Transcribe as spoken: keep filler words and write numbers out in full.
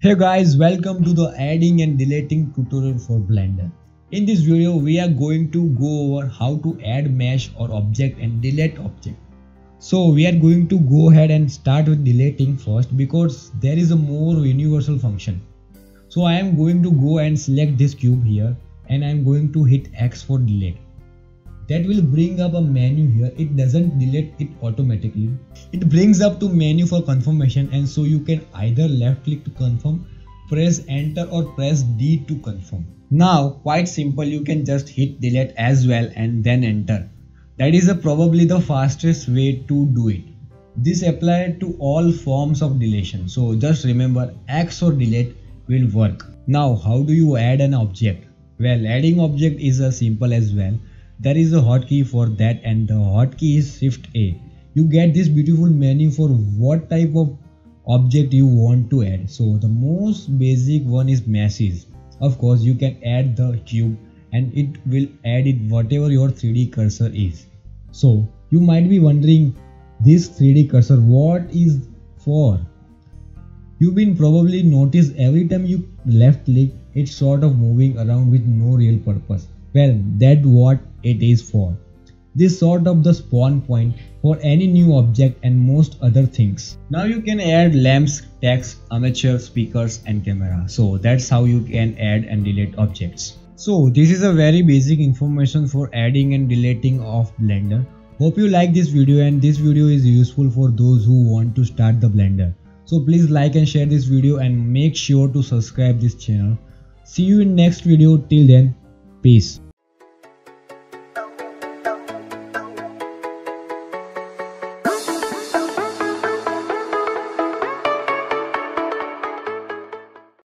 Hey guys, welcome to the adding and deleting tutorial for Blender. In this video, we are going to go over how to add mesh or object and delete object. So we are going to go ahead and start with deleting first because there is a more universal function. So I am going to go and select this cube here and I am going to hit X for delete. That will bring up a menu here. It doesn't delete it automatically. It brings up to menu for confirmation, and so you can either left click to confirm, press enter, or press D to confirm. Now quite simple, you can just hit delete as well and then enter. That is a, probably the fastest way to do it. This applies to all forms of deletion. So just remember, X or delete will work. Now how do you add an object? Well, adding object is as simple as well. There is a hotkey for that, and the hotkey is Shift A. You get this beautiful menu for what type of object you want to add. So the most basic one is meshes. Of course, you can add the cube and it will add it whatever your three D cursor is. So you might be wondering, this three D cursor, what is for? You've been probably noticed every time you left click, it's sort of moving around with no real purpose. Well, that's what it is for. This sort of the spawn point for any new object and most other things. Now you can add lamps, text, armature, speakers and camera. So that's how you can add and delete objects. So this is a very basic information for adding and deleting of Blender. Hope you like this video, and this video is useful for those who want to start the Blender. So please like and share this video and make sure to subscribe this channel. See you in next video. Till then, peace.